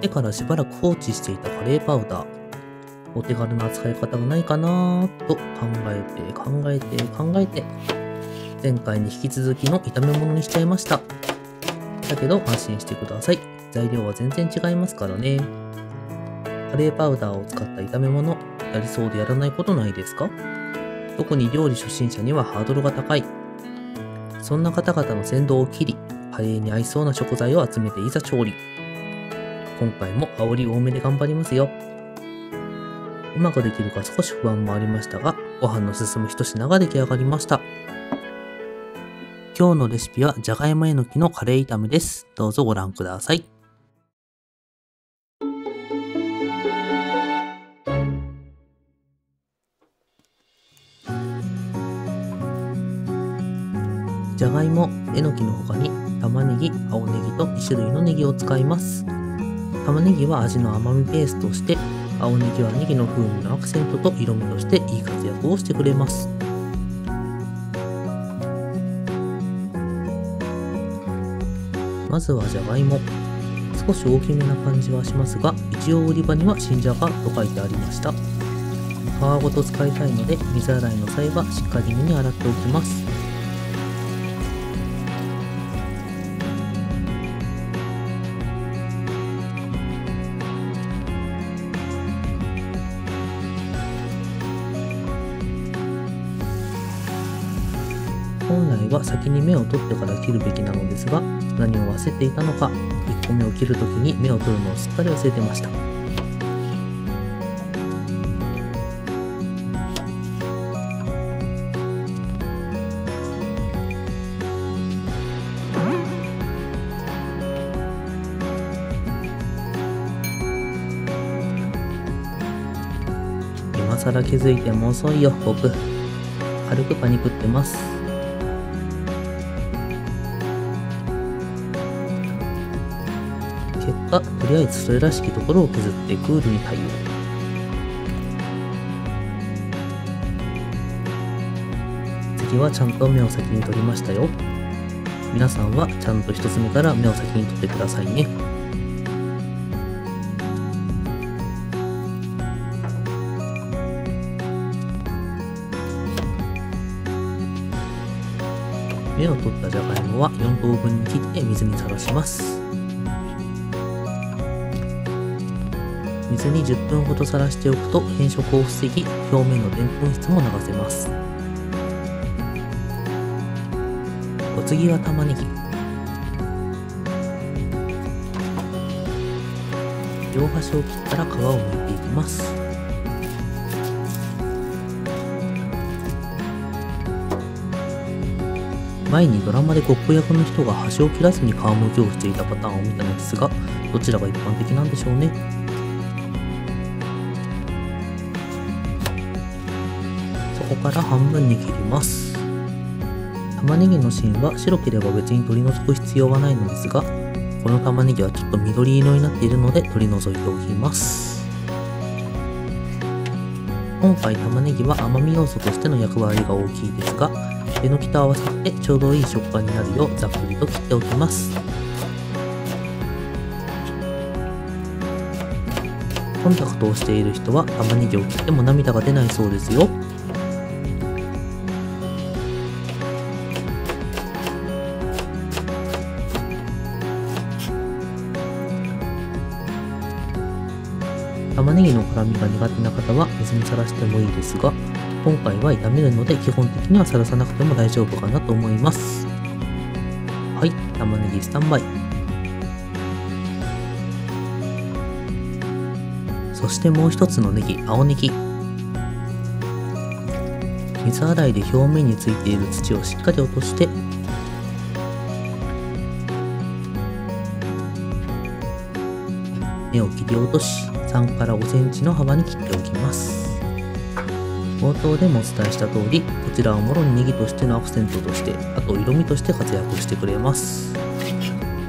ってからしばらく放置していたカレーパウダー。お手軽な使い方がないかなぁと考えて、前回に引き続きの炒め物にしちゃいました。だけど安心してください。材料は全然違いますからね。カレーパウダーを使った炒め物、やりそうでやらないことないですか？特に料理初心者にはハードルが高い。そんな方々の先導を切り、カレーに合いそうな食材を集めていざ調理。今回も煽り多めで頑張りますよ。うまくできるか少し不安もありましたが、ご飯の進む一品が出来上がりました。今日のレシピはじゃがいもえのきのカレー炒めです。どうぞご覧ください。じゃがいも、えのきの他に玉ねぎ、青ネギと2種類のネギを使います。玉ねぎは味の甘みベースとして、青ネギはネギの風味のアクセントと色味としていい活躍をしてくれます。まずはじゃがいも、少し大きめな感じはしますが、一応売り場には新じゃがと書いてありました。皮ごと使いたいので、水洗いの際はしっかりめに洗っておきます。本来は先に芽を取ってから切るべきなのですが、何を忘れていたのか、1個目を切るときに芽を取るのをすっかり忘れてました。今更気づいても遅いよ、僕。軽くパニクってます。結果、とりあえずそれらしきところを削ってクールに対応。次はちゃんと目を先に取りましたよ。皆さんはちゃんと一つ目から目を先に取ってくださいね。目を取ったじゃがいもは4等分に切って水にさらします。水に10分ほどさらしておくと変色を防ぎ、表面のでんぷん質も流せます。お次は玉ねぎ。両端を切ったら皮をむいていきます。前にドラマでコップ役の人が端を切らずに皮むきをしていたパターンを見たのですが、どちらが一般的なんでしょうね。ここから半分に切ります。玉ねぎの芯は白ければ別に取り除く必要はないのですが、この玉ねぎはちょっと緑色になっているので取り除いておきます。今回玉ねぎは甘み要素としての役割が大きいですが、えのきと合わせてちょうどいい食感になるようざっくりと切っておきます。コンタクトをしている人は玉ねぎを切っても涙が出ないそうですよ。玉ねぎの辛みが苦手な方は水にさらしてもいいですが、今回は炒めるので基本的にはさらさなくても大丈夫かなと思います。はい、玉ねぎスタンバイ。そしてもう一つのネギ、青ネギ。水洗いで表面についている土をしっかり落として、芽を切り落とし、3から5センチの幅に切っておきます。冒頭でもお伝えした通り、こちらはもろにネギとしてのアクセントとして、あと色味として活躍してくれます。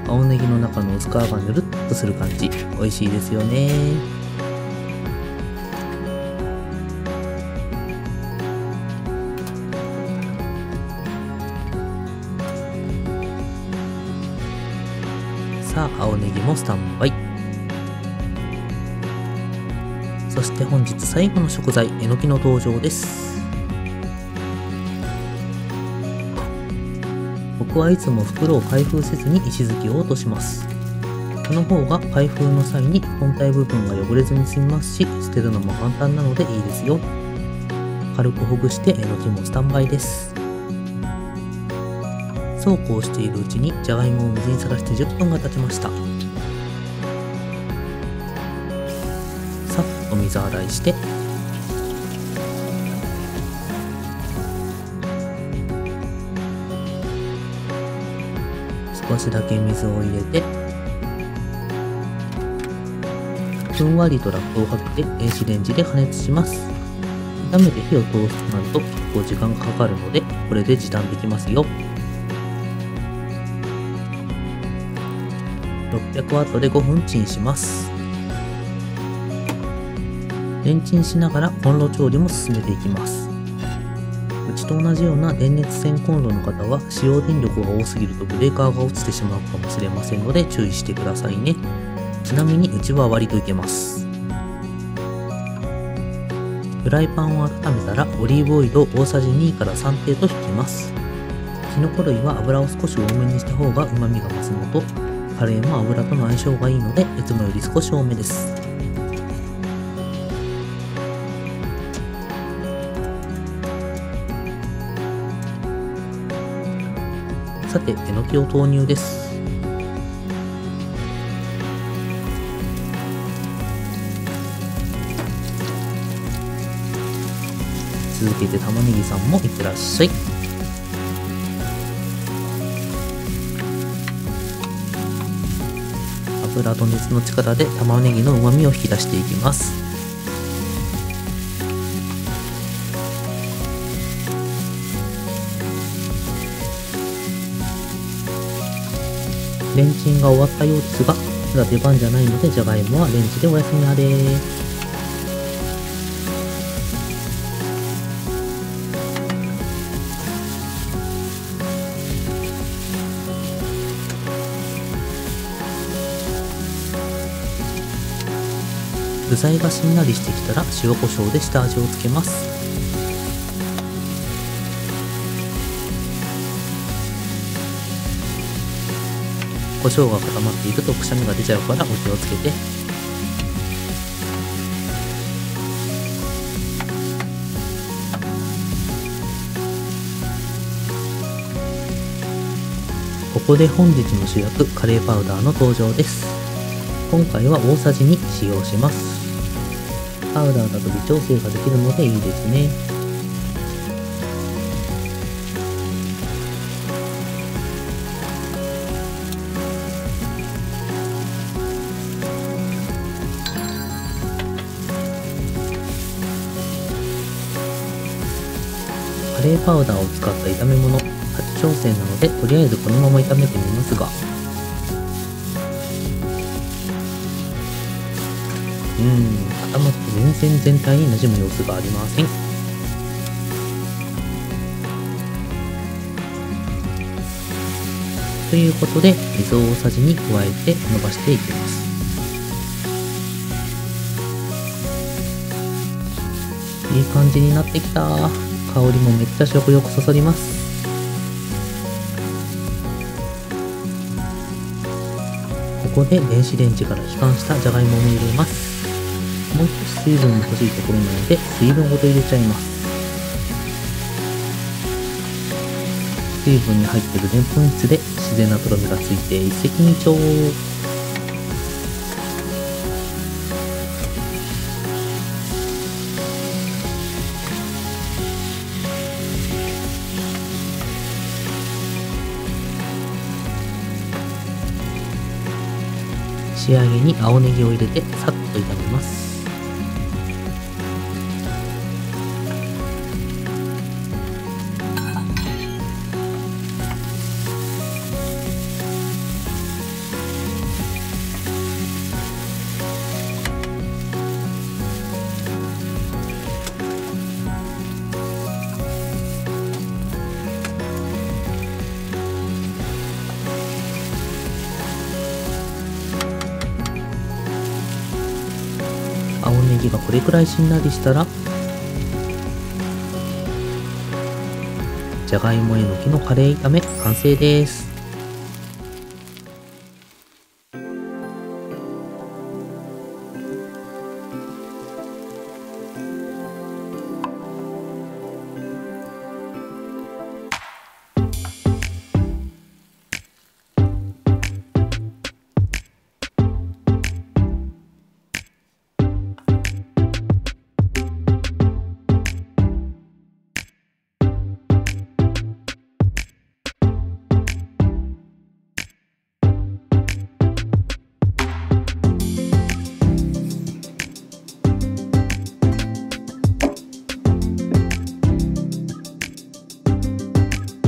青ネギの中の薄皮がぬるっとする感じ、美味しいですよね。さあ、青ネギもスタンバイ。そして本日最後の食材、えのきの登場です。僕はいつも袋を開封せずに石突きを落とします。この方が開封の際に本体部分が汚れずに済みますし、捨てるのも簡単なのでいいですよ。軽くほぐしてえのきもスタンバイです。そうこうしているうちにじゃがいもを水にさらして10分が経ちました。さっと水洗いして、少しだけ水を入れて、ふんわりとラップをかけて電子レンジで加熱します。炒めて火を通すとなると結構時間がかかるので、これで時短できますよ。600W で5分チンします。レンチンしながらコンロ調理も進めていきます。うちと同じような電熱線コンロの方は使用電力が多すぎるとブレーカーが落ちてしまうかもしれませんので注意してくださいね。ちなみにうちは割といけます。フライパンを温めたらオリーブオイルを大さじ2から3程度引きます。きのこ類は油を少し多めにした方が旨味が増すのと、カレーも油との相性がいいので、いつもより少し多めです。さて、えのきを投入です。続けて玉ねぎさんもいってらっしゃい。油と熱の力で玉ねぎの旨味を引き出していきます。レンチンが終わったようですが、まだ出番じゃないのでじゃがいもはレンジでお休みあれ。具材がしんなりしてきたら塩コショウで下味をつけます。コショウが固まっているとくしゃみが出ちゃうからお気をつけて。ここで本日の主役、カレーパウダーの登場です。今回は大さじ2使用します。パウダーだと微調整ができるのでいいですね。カレーパウダーを使った炒め物、初挑戦なのでとりあえずこのまま炒めてみますが、固まって全然全体に馴染む様子がありません。ということで水を大さじに加えて伸ばしていきます。いい感じになってきた。香りもめっちゃ食欲そそります。ここで電子レンジから帰還したじゃがいもも入れます。もう少し水分が欲しいところなので水分ごと入れちゃいます。水分に入ってるでんぷん質で自然なとろみがついて一石二鳥。仕上げに青ネギを入れてさっと炒めます。玉ねぎがこれくらいしんなりしたら、じゃがいもえのきのカレー炒め完成です。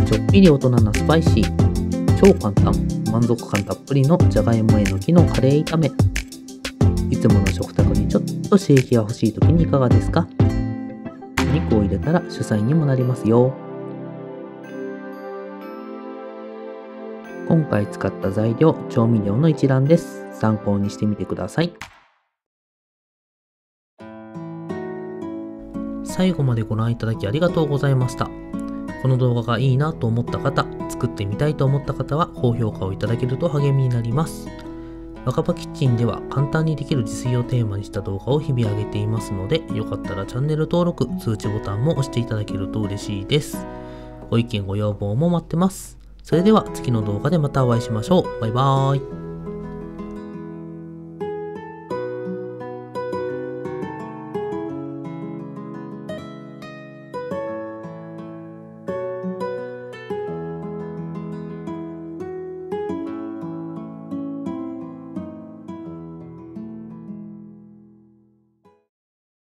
ちょっぴり大人なスパイシー、超簡単、満足感たっぷりのじゃがいもえのきのカレー炒め。いつもの食卓にちょっと刺激が欲しい時にいかがですか？お肉を入れたら主菜にもなりますよ。今回使った材料、調味料の一覧です。参考にしてみてください。最後までご覧いただきありがとうございました。この動画がいいなと思った方、作ってみたいと思った方は高評価をいただけると励みになります。若葉キッチンでは簡単にできる自炊をテーマにした動画を日々上げていますので、よかったらチャンネル登録、通知ボタンも押していただけると嬉しいです。ご意見ご要望も待ってます。それでは次の動画でまたお会いしましょう。バイバーイ。